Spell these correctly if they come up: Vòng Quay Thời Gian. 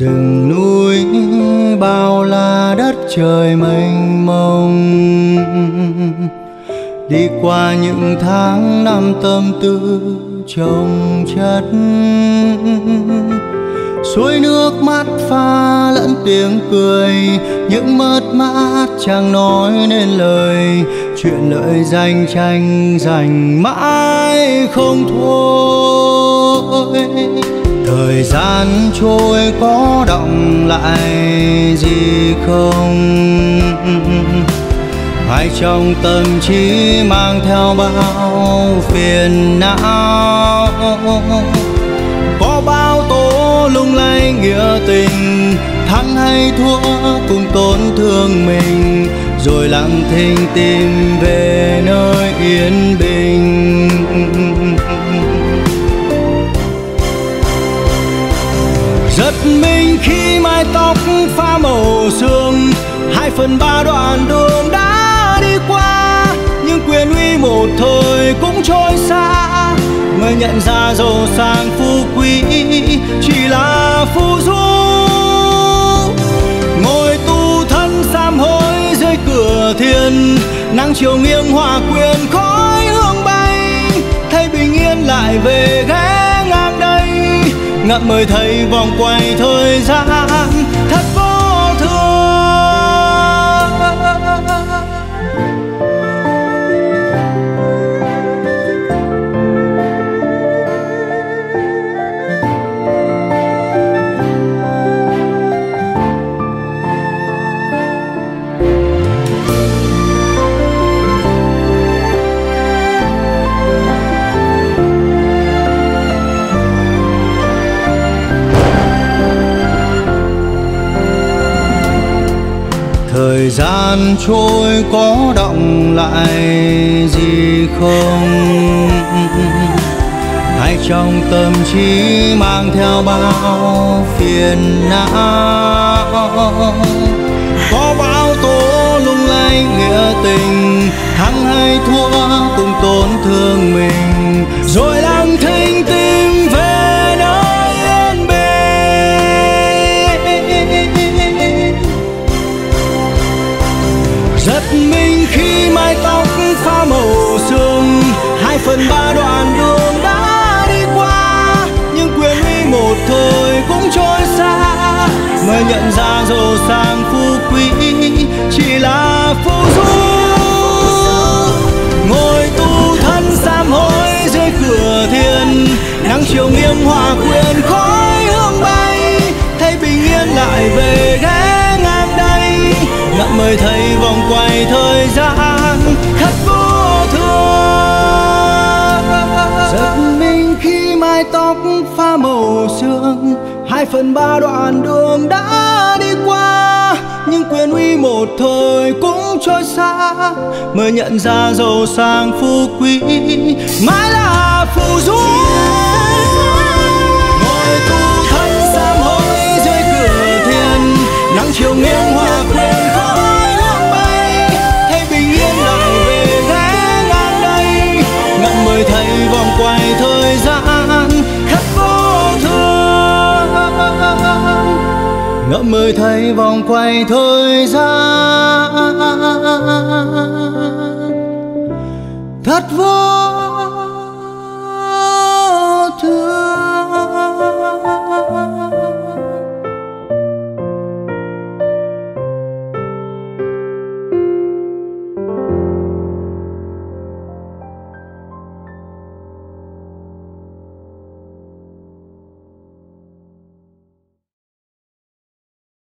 Rừng núi bao la đất trời mênh mông, đi qua những tháng năm tâm tư chồng chất. Suối nước mắt pha lẫn tiếng cười, những mất mát chẳng nói nên lời. Chuyện lợi danh tranh giành mãi không thôi. Thời gian trôi có đọng lại gì không? Hay trong tâm trí mang theo bao phiền não? Có bao tố lung lay nghĩa tình, thắng hay thua cùng tổn thương mình, rồi lặng thinh tìm về nơi yên bình. Giật mình khi mái tóc pha màu sương, 2/3 đoạn đường đã đi qua, nhưng quyền uy một thời cũng trôi xa. Người nhận ra giàu sang phú quý chỉ là phù du, ngồi tu thân sám hối dưới cửa thiên. Nắng chiều nghiêng hòa quyền khói hương bay, thấy bình yên lại về ghé ngang đây. Ngậm mời thầy vòng quay thời gian thật vô thường. Thời gian trôi có đọng lại gì không? Hay trong tâm trí mang theo bao phiền não? Có bao tố lung lay nghĩa tình, thắng hay thua cùng tổn thương mình, rồi lặng thinh tìm về nơi yên bình. Giật mình khi mái tóc pha màu sương, 2/3 đoạn đường đã đi qua, nhưng quyền uy một thời cũng trôi xa. Mới nhận ra giàu sang phú quý chỉ là phù du, ngồi tu thân sám hối dưới cửa thiên. Nắng chiều nghiêng hòa quyền khói hương bay, thấy bình yên lại về ghé ngang đây. Ngậm mời thầy vòng quay thời gian thật vô thường. Giật mình khi mái tóc pha màu sương, 2/3 đoạn đường đã đi qua, nhưng quyền uy một thời cũng trôi xa. Mới nhận ra giàu sang phú quý mãi là phù du, ngồi tu thân sám hối dưới cửa thiên. Nắng chiều nghiêng hòa quyền khói hương bay, thấy bình yên lại về ghé ngang đây. Ngậm mời thầy vòng quay thời gian khắc vô thương. Ngậm mời thầy vòng quay thời gian thật vô